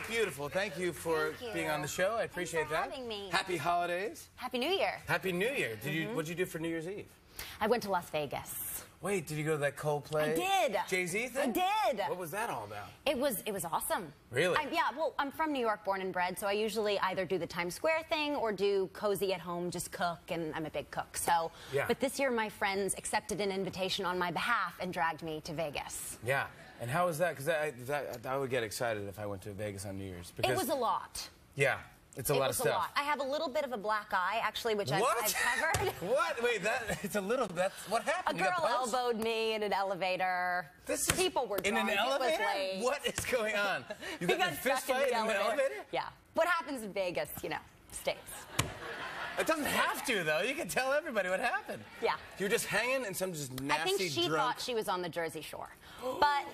look beautiful. Thank you for being on the show. I appreciate that. Thanks for having me. Happy holidays. Happy New Year. Happy New Year. Did you? What did you do for New Year's Eve? I went to Las Vegas. Wait, did you go to that Coldplay? I did. Jay-Z thing? I did. What was that all about? It was awesome. Really? Well, I'm from New York, born and bred, so I usually either do the Times Square thing or do cozy at home, just cook, and I'm a big cook. So, but this year my friends accepted an invitation on my behalf and dragged me to Vegas. Yeah, and how was that? Because I would get excited if I went to Vegas on New Year's. Because it was a lot. Yeah. It's a lot of stuff. It was a lot. I have a little bit of a black eye, actually, which I've covered. What? Wait, it's a little, that's, what happened? A girl elbowed me in an elevator. People were drunk. In an elevator? What is going on? You got in a fist fight in an elevator? Yeah. What happens in Vegas, you know, stays. It doesn't have to, though. You can tell everybody what happened. Yeah. You're just hanging in some just nasty, drunk... I think she thought she was on the Jersey Shore. But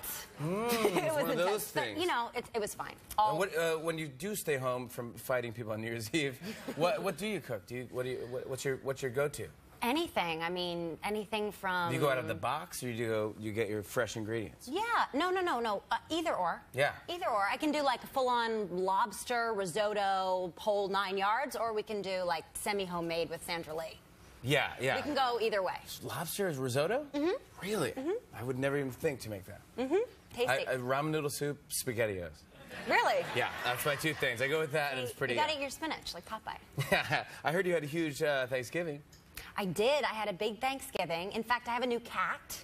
it was one of those things. But, you know, it was fine. And what, when you do stay home from fighting people on New Year's Eve, what do you cook? What's your go-to? Anything. I mean, anything from... You go out of the box, or you get your fresh ingredients? Yeah. No. Either or. Yeah. Either or. I can do, like, full-on lobster, risotto, whole 9 yards, or we can do, like, semi-homemade with Sandra Lee. Yeah, yeah. We can go either way. Lobster is risotto? Mm-hmm. Really? Mm-hmm. I would never even think to make that. Mm-hmm. Tasty. Ramen noodle soup, SpaghettiOs. Really? Yeah, that's my two things. I go with that, and it's pretty... You gotta eat your spinach, like Popeye. Yeah. I heard you had a huge Thanksgiving. I did. I had a big Thanksgiving. In fact, I have a new cat.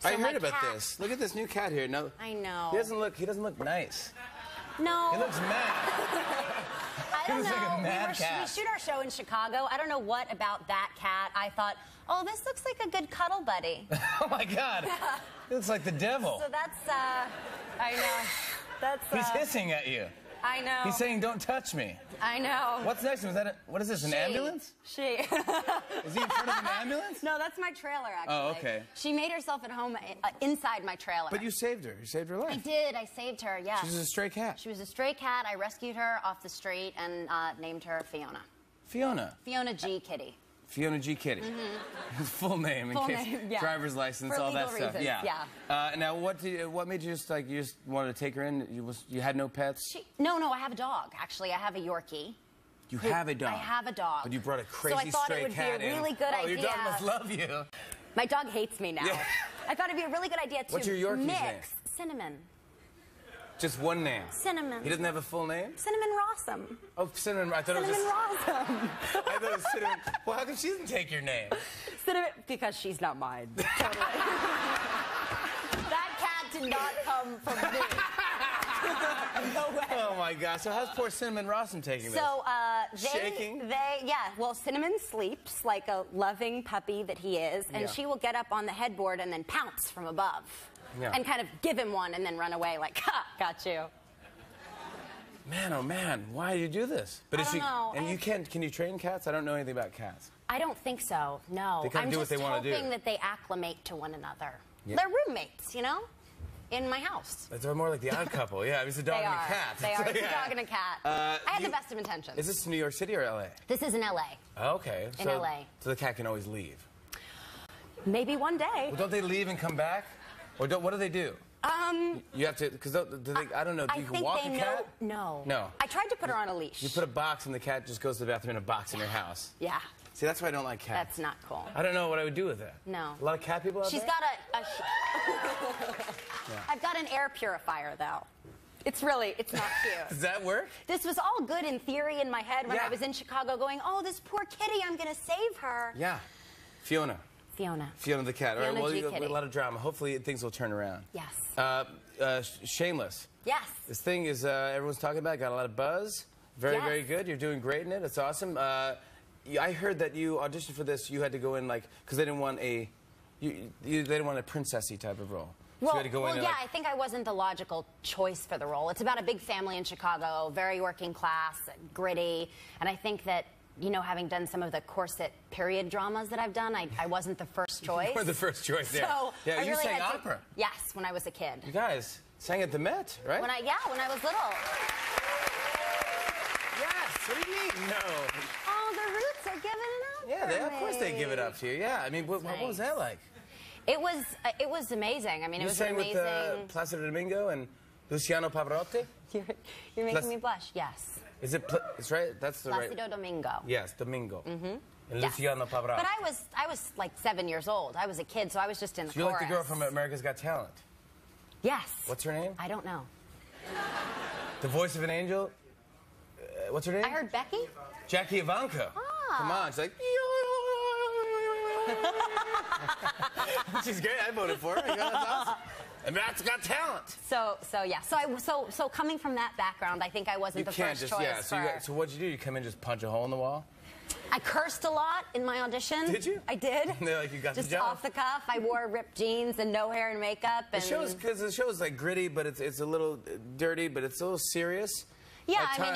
So I heard about this. Look at this new cat here. No, I know. He doesn't look nice. No. He looks mad. I don't know. Like a mad cat. We shoot our show in Chicago. I don't know what about that cat. I thought, oh, this looks like a good cuddle buddy. Oh my God. It looks like the devil. So that's I know. That's He's hissing at you. I know. He's saying, don't touch me. I know. What's next? Was that what is this, an ambulance? She. Is he in front of an ambulance? No, that's my trailer, actually. Oh, okay. She made herself at home inside my trailer. But you saved her. You saved her life. I did. I saved her, yeah. She was a stray cat. She was a stray cat. I rescued her off the street and named her Fiona. Fiona? Fiona G. Kitty. Fiona G. Kitty. Mm-hmm. Full name in case. Yeah. Driver's license, all that stuff. Reasons. Yeah. Now, what made you just like you just wanted to take her in? You had no pets? No. I have a dog. Actually, I have a Yorkie. You have a dog. I have a dog. But you brought a crazy stray cat in. So I thought it would be a really good idea. Your dog must love you. My dog hates me now. Yeah. I thought it'd be a really good idea to What's your Yorkie's mix name? Cinnamon. Just one name. Cinnamon. He doesn't have a full name? Cinnamon Rossum. Oh, Cinnamon. I thought it was just... Cinnamon Rossum. I thought it was Cinnamon. Well, how come she didn't take your name? Cinnamon, because she's not mine. Totally. That cat did not come from me. No way. Oh my God. So how's poor Cinnamon Rossum taking this? So shaking. Well, Cinnamon sleeps like a loving puppy that he is, and she will get up on the headboard and then pounce from above. Yeah. And kind of give him one and then run away like, ha, got you. Man, oh man, why do you do this? But I don't know. And you can you train cats? I don't know anything about cats. I don't think so, no. They kind of do what they want to do. I'm just hoping that they acclimate to one another. Yeah. They're roommates, you know, in my house. They're more like the Odd Couple, yeah. It's a dog and a cat. They are. It's a dog and a cat. I had the best of intentions. Is this New York City or L.A.? This is in L.A. Okay. In L.A. So the cat can always leave? Maybe one day. Well, don't they leave and come back? Or what do they do? You have to, because I don't know. Do you can walk a cat? No. No. I tried to put her on a leash. You put a box, and the cat just goes to the bathroom in a box in your house. Yeah. See, that's why I don't like cats. That's not cool. I don't know what I would do with that. No. A lot of cat people out there? She's got a... I've got an air purifier, though. It's not cute. Does that work? This was all good in theory in my head when I was in Chicago going, oh, this poor kitty, I'm going to save her. Yeah. Fiona. Fiona the cat. Fiona G. Kitty. A lot of drama. Hopefully things will turn around. Yes. Shameless. Yes. This thing is everyone's talking about. It got a lot of buzz. Very good. You're doing great in it. It's awesome. I heard that you auditioned for this. You had to go in like because they didn't want a, they didn't want a princessy type of role. Well, so I think I wasn't the logical choice for the role. It's about a big family in Chicago, very working class, gritty, and I think that. You know, having done some of the corset period dramas that I've done, I wasn't the first choice. You were the first choice, yeah. So yeah, you really sang opera. Yes, when I was a kid. You guys sang at the Met, right? When I was little. Yes, what do you mean? No. Oh, the roots are giving it up. Yeah, of course they give it up to you. Yeah, I mean, what was that like? It was amazing. I mean, it was amazing. You sang with Placido Domingo and Luciano Pavarotti? You're making me blush, yes. Is it, it's right, that's the Placido right. Placido Domingo. Yes, Domingo. Mm-hmm. And yes. Luciano Pavarotti. But I was like 7 years old. I was a kid, so I was just in the chorus. You like the girl from America's Got Talent? Yes. What's her name? I don't know. The voice of an angel? What's her name? I heard Becky. Jackie Evancho. Ah. Come on, she's like... She's great, I voted for her. That's awesome. America's Got Talent. So coming from that background, I think I wasn't the first choice. Yeah, so what'd you do? You come in and just punch a hole in the wall? I cursed a lot in my audition. Did you? I did. And they're like, you got the job. Just off the cuff. I wore ripped jeans and no hair and makeup. And the show's like gritty, but it's a little dirty, but it's a little serious. Yeah, I mean,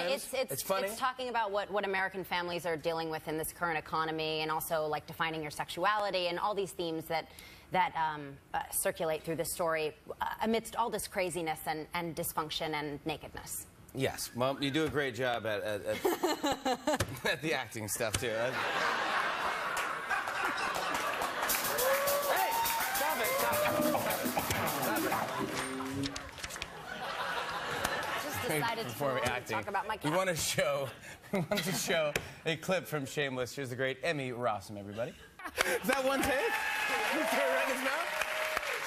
it's funny. It's talking about what American families are dealing with in this current economy, and also like defining your sexuality and all these themes that circulate through the story amidst all this craziness and dysfunction and nakedness. Yes, well, you do a great job at at the acting stuff too. Hey, stop it! Stop it! Just decided to talk about my cat. We want to show a clip from Shameless. Here's the great Emmy Rossum, everybody. Is that one take?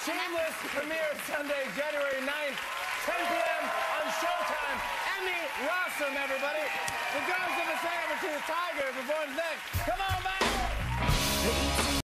Shameless premieres Sunday, January 9th, 10 p.m. on Showtime. Emmy Rossum, everybody. The girls of the Sandra Lee, the Tiger performs next. Come on.